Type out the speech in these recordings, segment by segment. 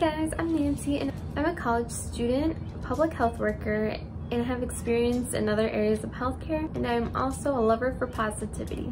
guys, I'm Nancy and I'm a college student, public health worker, and I have experience in other areas of healthcare, and I'm also a lover for positivity.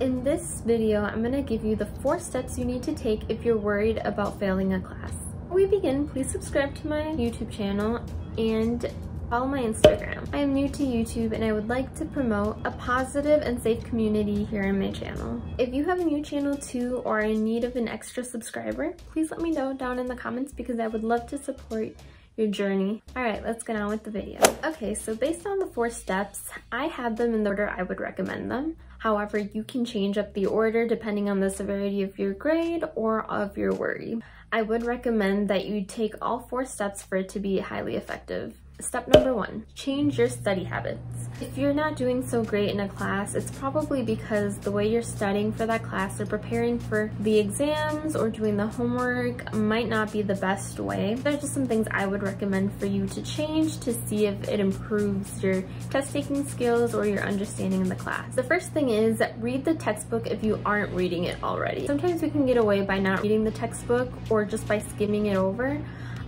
In this video, I'm going to give you the 4 steps you need to take if you're worried about failing a class. Before we begin, please subscribe to my YouTube channel and follow my Instagram. I am new to YouTube and I would like to promote a positive and safe community here on my channel. If you have a new channel too or are in need of an extra subscriber, please let me know down in the comments because I would love to support your journey. Alright, let's get on with the video. Okay, so based on the 4 steps, I had them in the order I would recommend them. However, you can change up the order depending on the severity of your grade or of your worry. I would recommend that you take all 4 steps for it to be highly effective. Step number 1, change your study habits. If you're not doing so great in a class, it's probably because the way you're studying for that class or preparing for the exams or doing the homework might not be the best way. There's just some things I would recommend for you to change to see if it improves your test taking skills or your understanding in the class. The first thing is read the textbook if you aren't reading it already. Sometimes we can get away by not reading the textbook or just by skimming it over.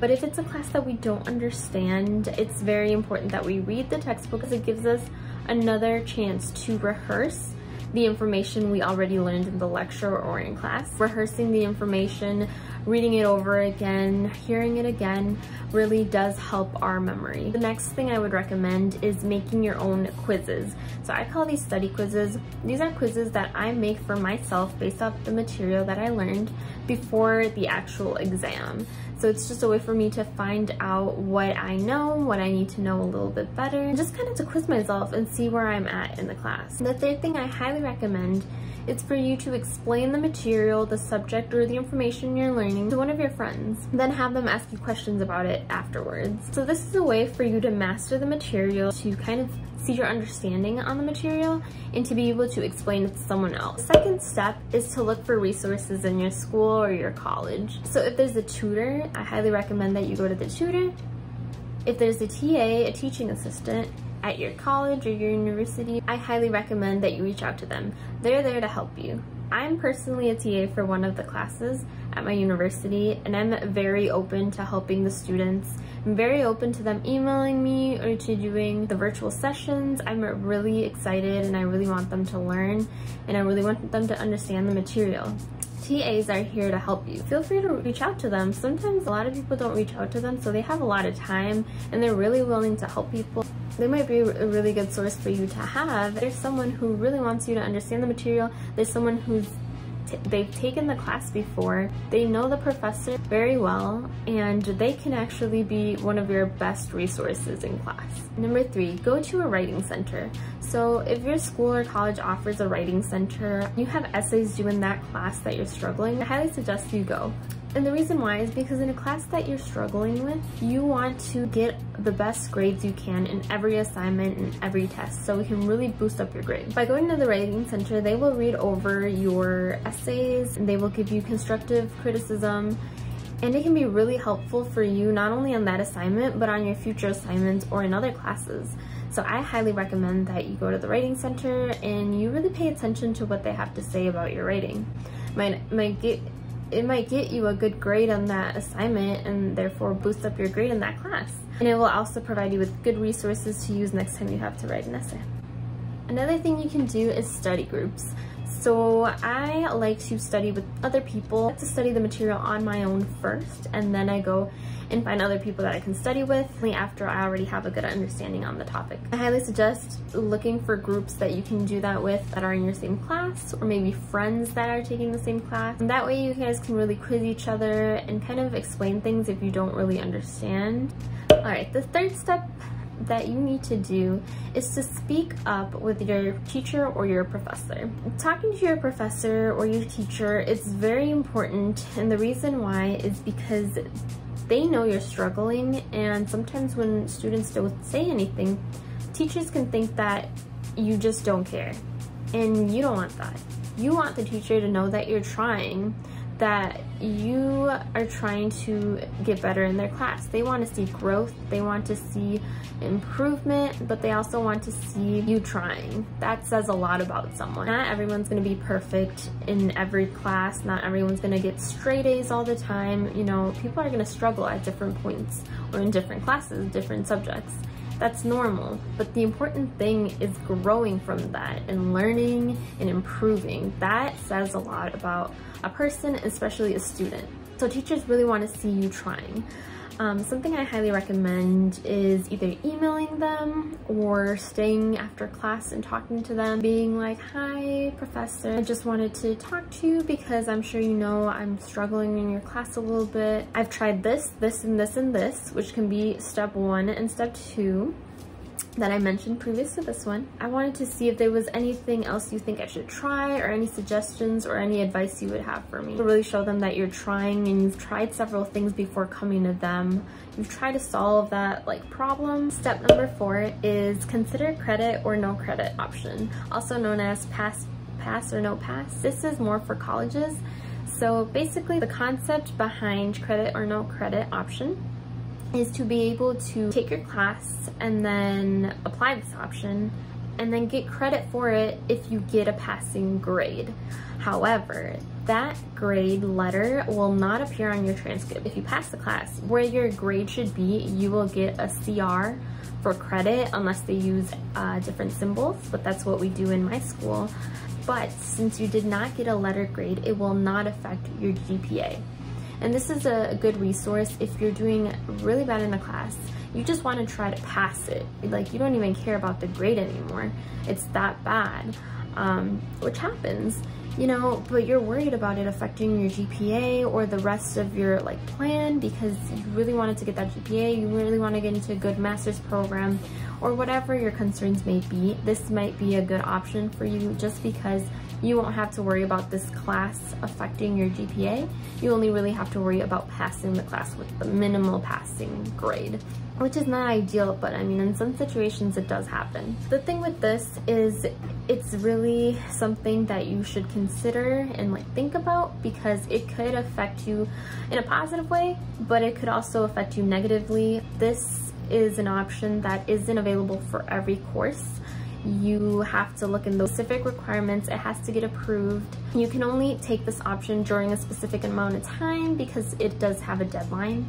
But if it's a class that we don't understand, it's very important that we read the textbook because it gives us another chance to rehearse the information we already learned in the lecture or in class. Rehearsing the information, reading it over again, hearing it again really does help our memory. The next thing I would recommend is making your own quizzes. So I call these study quizzes. These are quizzes that I make for myself based off the material that I learned before the actual exam. So it's just a way for me to find out what I know, what I need to know a little bit better, and just kind of to quiz myself and see where I'm at in the class. The third thing I highly recommend is for you to explain the material, the subject, or the information you're learning to one of your friends. Then have them ask you questions about it afterwards. So this is a way for you to master the material, to kind of see your understanding on the material, and to be able to explain it to someone else. The second step is to look for resources in your school or your college. So if there's a tutor, I highly recommend that you go to the tutor. If there's a TA, a teaching assistant, at your college or your university, I highly recommend that you reach out to them. They're there to help you. I'm personally a TA for one of the classes at my university, and I'm very open to helping the students. I'm very open to them emailing me or to doing the virtual sessions. I'm really excited and I really want them to learn and I really want them to understand the material. TAs are here to help you. Feel free to reach out to them. Sometimes a lot of people don't reach out to them, so they have a lot of time and they're really willing to help people. They might be a really good source for you to have. There's someone who really wants you to understand the material. There's someone who's they've taken the class before. They know the professor very well, and they can actually be one of your best resources in class. Number 3, go to a writing center. So if your school or college offers a writing center, you have essays due in that class that you're struggling, I highly suggest you go. And the reason why is because in a class that you're struggling with, you want to get the best grades you can in every assignment and every test, so we can really boost up your grade. By going to the writing center, they will read over your essays and they will give you constructive criticism, and it can be really helpful for you not only on that assignment but on your future assignments or in other classes. So I highly recommend that you go to the writing center and you really pay attention to what they have to say about your writing. It might get you a good grade on that assignment and therefore boost up your grade in that class. And it will also provide you with good resources to use next time you have to write an essay. Another thing you can do is study groups. So I like to study with other people. I like to study the material on my own first, and then I go and find other people that I can study with only after I already have a good understanding on the topic. I highly suggest looking for groups that you can do that with that are in your same class, or maybe friends that are taking the same class. And that way you guys can really quiz each other and kind of explain things if you don't really understand. All right, the third step that you need to do is to speak up with your teacher or your professor. Talking to your professor or your teacher is very important, and the reason why is because they know you're struggling, and sometimes when students don't say anything, teachers can think that you just don't care, and you don't want that. You want the teacher to know that you're trying, that you are trying to get better in their class. They want to see growth, they want to see improvement, but they also want to see you trying. That says a lot about someone. Not everyone's going to be perfect in every class, not everyone's going to get straight A's all the time. You know, people are going to struggle at different points or in different classes, different subjects. That's normal, but the important thing is growing from that and learning and improving. That says a lot about a person, especially a student. So teachers really want to see you trying. Something I highly recommend is either emailing them or staying after class and talking to them, being like, "Hi, Professor, I just wanted to talk to you because I'm sure you know I'm struggling in your class a little bit. I've tried this, this, and this, and this," which can be step one and step two that I mentioned previous to this one. "I wanted to see if there was anything else you think I should try or any suggestions or any advice you would have for me." To really show them that you're trying and you've tried several things before coming to them. You've tried to solve that problem. Step number 4 is consider credit or no credit option, also known as pass or no pass. This is more for colleges. So basically the concept behind credit or no credit option is to be able to take your class and then apply this option and then get credit for it if you get a passing grade. However, that grade letter will not appear on your transcript. If you pass the class, where your grade should be, you will get a CR for credit unless they use different symbols, but that's what we do in my school. But since you did not get a letter grade, it will not affect your GPA. And this is a good resource if you're doing really bad in the class. You just want to try to pass it. Like, you don't even care about the grade anymore. It's that bad, which happens, you know, but you're worried about it affecting your GPA or the rest of your plan, because you really wanted to get that GPA, you really want to get into a good master's program or whatever your concerns may be. This might be a good option for you just because you won't have to worry about this class affecting your GPA. You only really have to worry about passing the class with the minimal passing grade, which is not ideal, but I mean, in some situations it does happen. The thing with this is it's really something that you should consider and think about, because it could affect you in a positive way, but it could also affect you negatively. This is an option that isn't available for every course. You have to look in the specific requirements. It has to get approved. You can only take this option during a specific amount of time because it does have a deadline.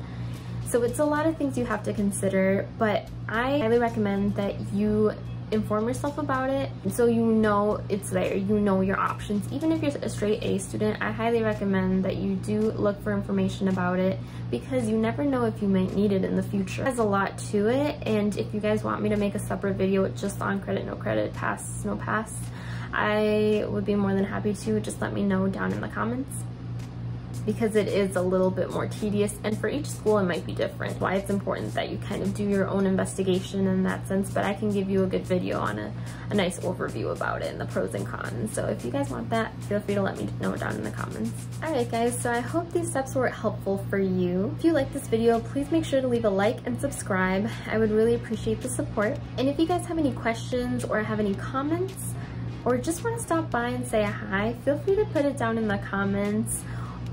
So it's a lot of things you have to consider, but I highly recommend that you inform yourself about it so you know it's there, you know your options. Even if you're a straight A student, I highly recommend that you do look for information about it, because you never know if you might need it in the future. It has a lot to it, and if you guys want me to make a separate video just on credit, no credit, pass, no pass, I would be more than happy to. Just let me know down in the comments, because it is a little bit more tedious, and for each school it might be different. Why it's important that you kind of do your own investigation in that sense, but I can give you a good video on a nice overview about it and the pros and cons. So if you guys want that, feel free to let me know down in the comments. Alright guys, so I hope these steps were helpful for you. If you like this video, please make sure to leave a like and subscribe. I would really appreciate the support. And if you guys have any questions or have any comments, or just want to stop by and say hi, feel free to put it down in the comments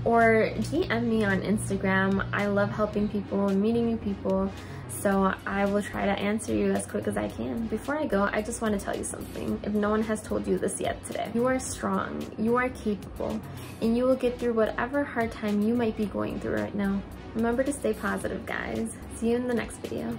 or DM me on Instagram. I love helping people and meeting new people, so I will try to answer you as quick as I can. Before I go, I just want to tell you something. If no one has told you this yet today, you are strong, you are capable, and you will get through whatever hard time you might be going through right now. Remember to stay positive, guys. See you in the next video.